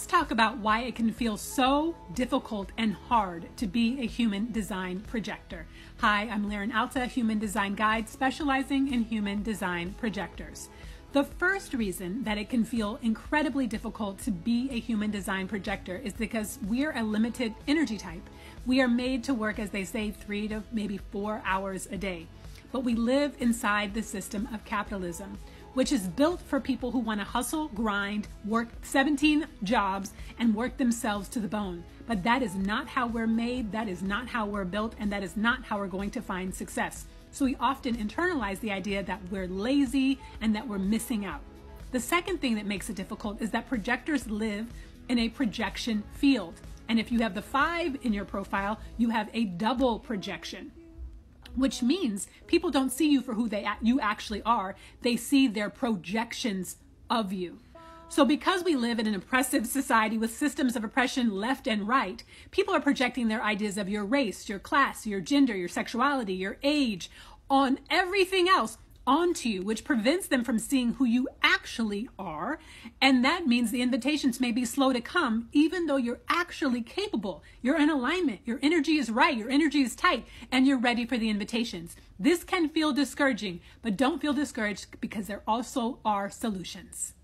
let's talk about why it can feel so difficult and hard to be a human design projector. Hi, I'm L'Erin Alta, human design guide specializing in human design projectors. The first reason that it can feel incredibly difficult to be a human design projector is because we're a limited energy type. We are made to work, as they say, 3 to maybe 4 hours a day. But we live inside the system of capitalism, which is built for people who want to hustle, grind, work 17 jobs, and work themselves to the bone. But that is not how we're made, that is not how we're built, and that is not how we're going to find success. So we often internalize the idea that we're lazy and that we're missing out. The second thing that makes it difficult is that projectors live in a projection field. And if you have the 5 in your profile, you have a double projection, which means people don't see you for who you actually are. They see their projections of you. So because we live in an oppressive society with systems of oppression left and right, people are projecting their ideas of your race, your class, your gender, your sexuality, your age, on everything else onto you, which prevents them from seeing who you actually are. And that means the invitations may be slow to come, even though you're actually capable. You're in alignment, your energy is right, your energy is tight, and you're ready for the invitations. This can feel discouraging, but don't feel discouraged because there also are solutions.